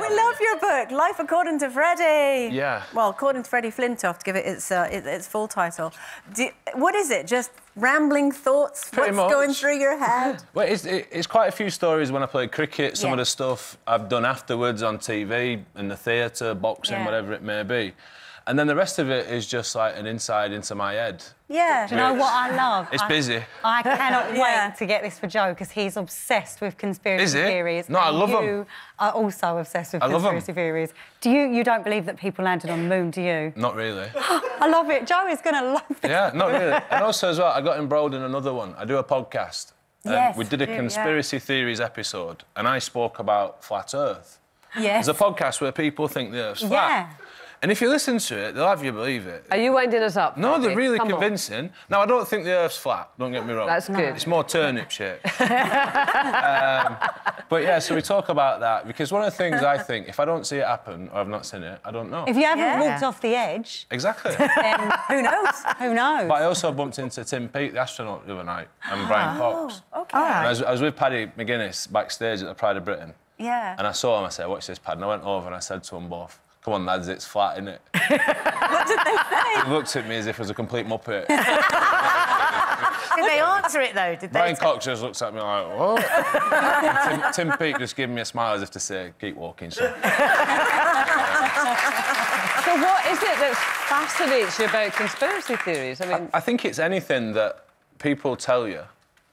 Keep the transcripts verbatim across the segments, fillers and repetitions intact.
We love your book, Life According to Freddie. Yeah. Well, according to Freddie Flintoff, to give it its uh, its full title. Do you, what is it? Just rambling thoughts? Pretty What's much. going through your head? Well, it's, it's quite a few stories when I played cricket, some yeah. of the stuff I've done afterwards on T V, in the theatre, boxing, yeah. whatever it may be. And then the rest of it is just like an inside into my head. Yeah. Do you know what I love? It's I, busy. I cannot wait yeah. to get this for Joe because he's obsessed with conspiracy is it? theories. No, I love them. You are also obsessed with I conspiracy theories. Do you? You don't believe that people landed on the moon, do you? Not really. I love it. Joe is going to love it. Yeah, not really. And also as well, I got embroiled in another one. I do a podcast. And yes, we did a conspiracy yeah. theories episode, and I spoke about flat Earth. Yes. There's a podcast where people think the Earth's flat. Yeah. And if you listen to it, they'll have you believe it. Are you winding us up? No, they're really convincing. Now, I don't think the Earth's flat, don't get me wrong. That's good. It's more turnip shaped. um, but, yeah, so we talk about that, because one of the things I think, if I don't see it happen, or I've not seen it, I don't know. If you haven't yeah. walked off the edge... Exactly. Then who knows? Who knows? But I also bumped into Tim Peake, the astronaut, the other night, and Brian Cox. Oh, OK. Right. I, was, I was with Paddy McGuinness backstage at the Pride of Britain. Yeah. And I saw him, I said, watch this, Pad. And I went over and I said to them both, come on, lads, it's flat, innit? What did they say? He looked at me as if I was a complete muppet. Did they answer it, though? Did they? Brian Cox just looks at me like, oh. Tim, Tim Peake just gave me a smile as if to say, keep walking, son. So what is it that fascinates you about conspiracy theories? I mean... I, I think it's anything that people tell you,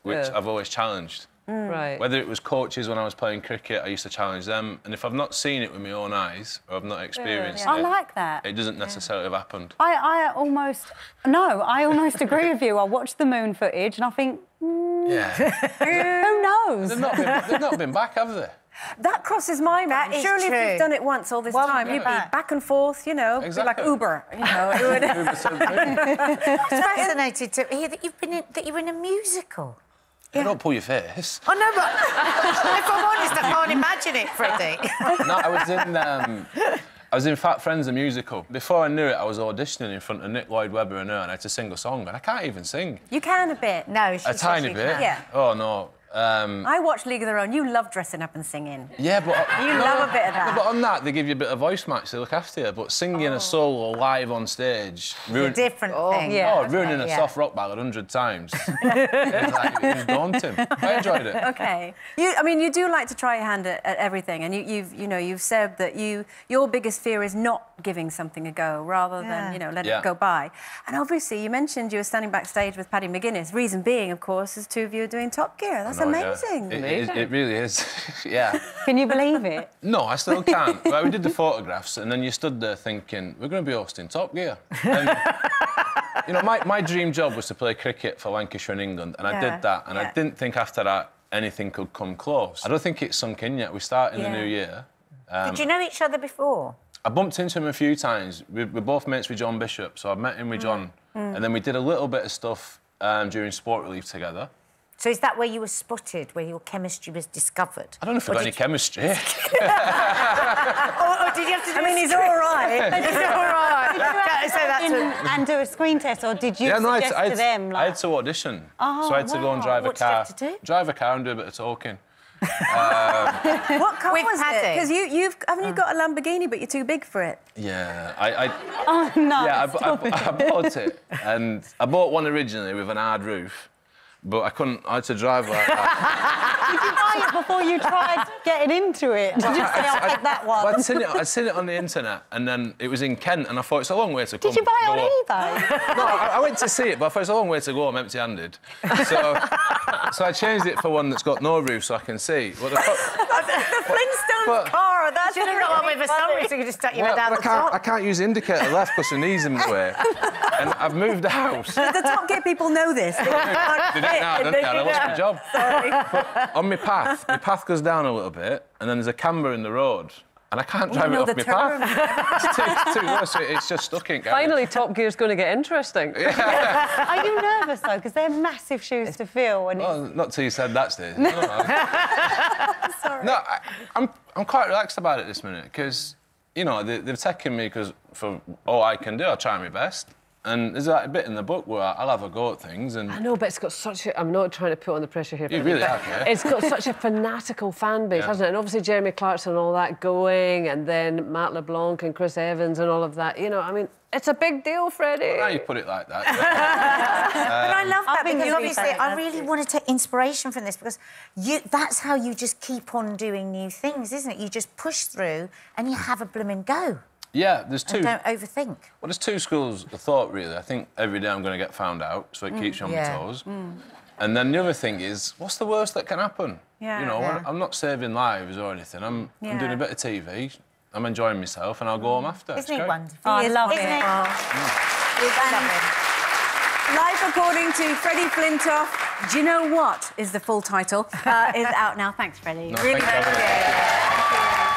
which yeah. I've always challenged. Mm. Right. Whether it was coaches when I was playing cricket, I used to challenge them. And if I've not seen it with my own eyes, or I've not experienced yeah, yeah. it... I like that. It doesn't necessarily yeah. have happened. I, I almost... No, I almost agree with you. I watched the moon footage and I think... Mm, yeah. Who knows? They've not, been, they've not been back, have they? That crosses my mind. Surely true. if you've done it once all this well, time, yeah. you'd be back and forth, you know, exactly. like Uber, you know. Uber so I was fascinated to hear that you've been in, that you were in a musical. Yeah. Don't pull your face. Oh, no, but... If I'm honest, I can't imagine it, Freddie. No, I was in... Um, I was in Fat Friends, the musical. Before I knew it, I was auditioning in front of Nick Lloyd Webber and her, and I had to sing a song, and I can't even sing. You can a bit. No, she A tiny she bit? Can. Yeah. Oh, no. Um, I watched League of Their Own. You love dressing up and singing. Yeah, but... I, you no, love a bit of that. No, but on that, they give you a bit of voice match. They look after you. But singing oh. a solo live on stage... Ruin, a different oh, thing. Yeah, oh, ruining yeah. a soft rock ballad a hundred times. It's like, it was daunting. I enjoyed it. OK. You, I mean, you do like to try your hand at, at everything. And you, you've, you know, you've said that you your biggest fear is not giving something a go rather yeah. than, you know, letting yeah. it go by. And obviously, you mentioned you were standing backstage with Paddy McGuinness. Reason being, of course, is two of you are doing Top Gear. That's amazing. It, it, is, it really is, yeah. Can you believe it? No, I still can't. Right, we did the photographs and then you stood there thinking, we're going to be hosting Top Gear. And, you know, my, my dream job was to play cricket for Lancashire and England, and yeah, I did that, and yeah. I didn't think after that anything could come close. I don't think it's sunk in yet. We start in yeah. the new year. Um, did you know each other before? I bumped into him a few times. We, we're both mates with John Bishop, so I met him with John. Mm. And then we did a little bit of stuff um, during Sport Relief together. So is that where you were spotted, where your chemistry was discovered? I don't know if I got any you... chemistry. or, or did you have to do I mean, he's all right. He's all right. Did you say that in, to... and do a screen test, or did you yeah, no, suggest I had to, to them? Like... I had to audition. Oh, so I had to wow. go and drive what a car. Did you have to do? Drive a car and do a bit of talking. um, what car With was Paddy. it? Because you, you've haven't you got a Lamborghini, but you're too big for it. Yeah, I. I oh no. Yeah, I, I, I, I bought it, and I bought one originally with an hard roof. But I couldn't... I had to drive like that. Did you buy it before you tried getting into it? Did you say, I'll take that one? Well, I'd, seen it, I'd seen it on the internet, and then it was in Kent, and I thought, it's a long way to come. Did you buy it on eBay? No, I, I went to see it, but I thought, it's a long way to go, I'm empty-handed. So, so I changed it for one that's got no roof, so I can see. Well, the the Flintstone car, that's... You don't want me for something, so you can just take well, you down the top. I can't use the indicator left, because the knee's in the way. And I've moved the house. But the Top Gear people know this. They can't fit. No, I don't care. I lost my job. Sorry. On my path, my path goes down a little bit, and then there's a camber in the road, and I can't drive Ooh, no, it off my term. path. It's too, too worse. It's just stuck in. Finally, Top Gear's going to get interesting. Yeah. Are you nervous though? Because they're massive shoes to fill. And well, not till you said that, Steve. No, I'm... Sorry. No, I, I'm I'm quite relaxed about it this minute because you know they, they've taken me because for all I can do, I'll try my best. And there's that bit in the book where I'll have a go at things and... I know, but it's got such a... I'm not trying to put on the pressure here. You really have, yeah. It's got such a fanatical fan base, yeah. hasn't it? And obviously Jeremy Clarkson and all that going, and then Matt LeBlanc and Chris Evans and all of that. You know, I mean, it's a big deal, Freddie. Well, now you put it like that. Yeah. um, but I love that, because obviously I really want to take inspiration from this, because you, that's how you just keep on doing new things, isn't it? You just push through and you have a blooming go. Yeah, there's two... And don't overthink. Well, there's two schools of thought, really. I think every day I'm going to get found out, so it mm, keeps you on yeah. my toes. Mm. And then the other thing is, what's the worst that can happen? Yeah. You know, yeah. I'm not saving lives or anything. I'm, yeah. I'm doing a bit of T V, I'm enjoying myself, and I'll go home after. Isn't it wonderful? Oh, I love Isn't it. it? Oh. Mm. Life According to Freddie Flintoff, Do You Know What is the full title, uh, is out now. Thanks, Freddie. No, really thank you.